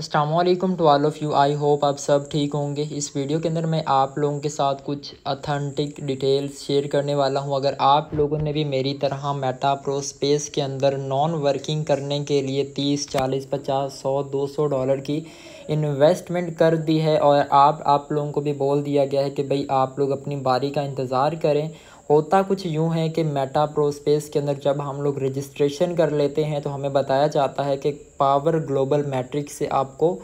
अस्सलामुअलैकुम to all of you. I hope आप सब ठीक होंगे। इस वीडियो के अंदर मैं आप लोगों के साथ कुछ ऑथेंटिक डिटेल्स शेयर करने वाला हूं। अगर आप लोगों ने भी मेरी तरह मेटा प्रो स्पेस के अंदर नॉन वर्किंग करने के लिए 30, 40, 50, 100, 200 डॉलर की इन्वेस्टमेंट कर दी है और आप लोगों को भी बोल दिया गया है कि भाई आप लोग अपनी बारी का इंतज़ार करें, होता कुछ यूँ है कि मेटा प्रो स्पेस के अंदर जब हम लोग रजिस्ट्रेशन कर लेते हैं तो हमें बताया जाता है कि पावर ग्लोबल मैट्रिक्स से आपको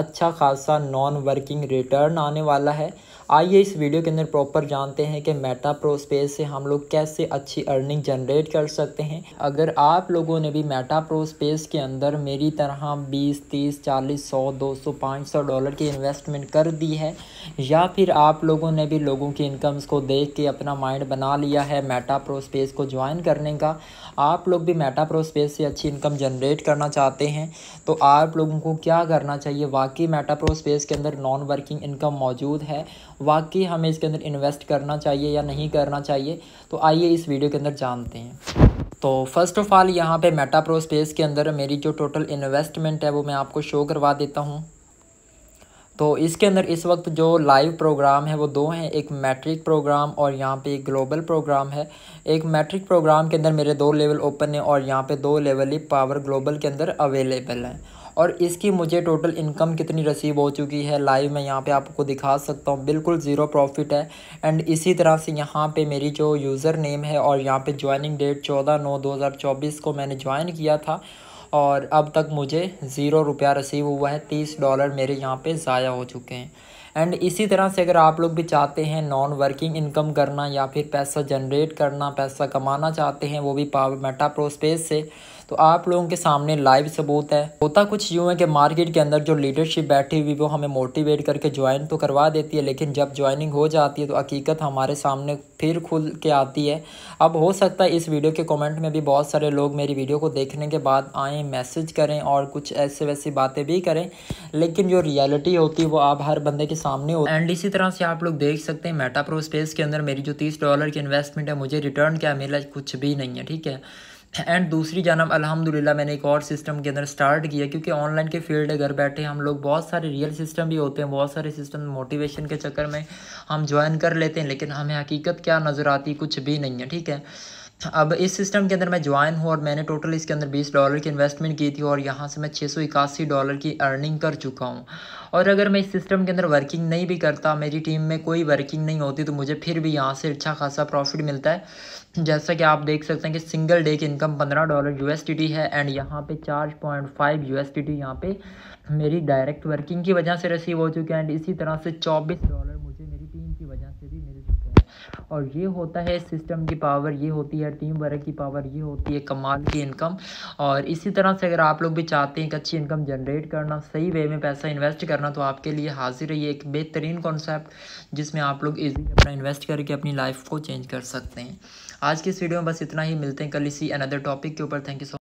अच्छा खासा नॉन वर्किंग रिटर्न आने वाला है। आइए इस वीडियो के अंदर प्रॉपर जानते हैं कि मेटा प्रो स्पेस से हम लोग कैसे अच्छी अर्निंग जनरेट कर सकते हैं। अगर आप लोगों ने भी मेटा प्रो स्पेस के अंदर मेरी तरह 20, 30, 40, 100, 200, 500 डॉलर की इन्वेस्टमेंट कर दी है या फिर आप लोगों ने भी लोगों की इनकम्स को देख के अपना माइंड बना लिया है मेटा प्रो स्पेस को ज्वाइन करने का, आप लोग भी मेटा प्रो स्पेस से अच्छी इनकम जनरेट करना चाहते हैं तो आप लोगों को क्या करना चाहिए। वाकई मेटा प्रो स्पेस के अंदर नॉन वर्किंग इनकम मौजूद है, वाकई हमें इसके अंदर इन्वेस्ट करना चाहिए या नहीं करना चाहिए, तो आइए इस वीडियो के अंदर जानते हैं। तो फर्स्ट ऑफ ऑल यहाँ पे मेटा प्रो स्पेस के अंदर मेरी जो टोटल इन्वेस्टमेंट है वो मैं आपको शो करवा देता हूँ। तो इसके अंदर इस वक्त जो लाइव प्रोग्राम है वो दो हैं, एक मैट्रिक प्रोग्राम और यहाँ पे एक ग्लोबल प्रोग्राम है। एक मैट्रिक प्रोग्राम के अंदर मेरे दो लेवल ओपन हैं और यहाँ पे दो लेवल ही पावर ग्लोबल के अंदर अवेलेबल हैं और इसकी मुझे टोटल इनकम कितनी रसीव हो चुकी है लाइव मैं यहाँ पे आपको दिखा सकता हूँ। बिल्कुल ज़ीरो प्रॉफिट है। एंड इसी तरह से यहाँ पे मेरी जो यूज़र नेम है और यहाँ पे ज्वाइनिंग डेट 14/9/2024 को मैंने ज्वाइन किया था और अब तक मुझे ₹0 रसीव हुआ है। $30 मेरे यहाँ पे ज़ाया हो चुके हैं। एंड इसी तरह से अगर आप लोग भी चाहते हैं नॉन वर्किंग इनकम करना या फिर पैसा जनरेट करना, पैसा कमाना चाहते हैं वो भी पावर मेटा प्रो स्पेस से, तो आप लोगों के सामने लाइव सबूत है। होता कुछ यूँ है कि मार्केट के अंदर जो लीडरशिप बैठी हुई वो हमें मोटिवेट करके ज्वाइन तो करवा देती है लेकिन जब ज्वाइनिंग हो जाती है तो हकीकत हमारे सामने फिर खुल के आती है। अब हो सकता है इस वीडियो के कमेंट में भी बहुत सारे लोग मेरी वीडियो को देखने के बाद आएँ, मैसेज करें और कुछ ऐसे वैसी बातें भी करें, लेकिन जो रियलिटी होती है वो आप हर बंदे के सामने हो। एंड इसी तरह से आप लोग देख सकते हैं मेटा प्रो स्पेस के अंदर मेरी जो $30 की इन्वेस्टमेंट है मुझे रिटर्न क्या मिला, कुछ भी नहीं है, ठीक है। एंड दूसरी जानब अल्हम्दुलिल्लाह मैंने एक और सिस्टम के अंदर स्टार्ट किया क्योंकि ऑनलाइन के फील्ड है, घर बैठे हम लोग बहुत सारे रियल सिस्टम भी होते हैं, बहुत सारे सिस्टम मोटिवेशन के चक्कर में हम ज्वाइन कर लेते हैं लेकिन हमें हकीकत क्या नज़र आती, कुछ भी नहीं है, ठीक है। अब इस सिस्टम के अंदर मैं ज्वाइन हूँ और मैंने टोटल इसके अंदर $20 की इन्वेस्टमेंट की थी और यहाँ से मैं $681 की अर्निंग कर चुका हूँ। और अगर मैं इस सिस्टम के अंदर वर्किंग नहीं भी करता, मेरी टीम में कोई वर्किंग नहीं होती, तो मुझे फिर भी यहाँ से अच्छा खासा प्रॉफिट मिलता है। जैसा कि आप देख सकते हैं कि सिंगल डे की इनकम $15 USDT है एंड यहाँ पे 4.5 USDT यहाँ पे मेरी डायरेक्ट वर्किंग की वजह से रिसीव हो चुके हैं। एंड इसी तरह से $24 मुझे मेरी टीम की वजह से भी मिल चुके हैं। और ये होता है सिस्टम की पावर, ये होती है टीम वर्क की पावर, ये होती है कमाल की इनकम। और इसी तरह से अगर आप लोग भी चाहते हैं कि अच्छी इनकम जनरेट करना, सही वे में पैसा इन्वेस्ट करना, तो आपके लिए हाजिर है ये एक बेहतरीन कॉन्सेप्ट जिसमें आप लोग इजीली अपना इन्वेस्ट करके अपनी लाइफ को चेंज कर सकते हैं। आज की इस वीडियो में बस इतना ही, मिलते हैं कल इसी अनदर टॉपिक के ऊपर। Thank you so much.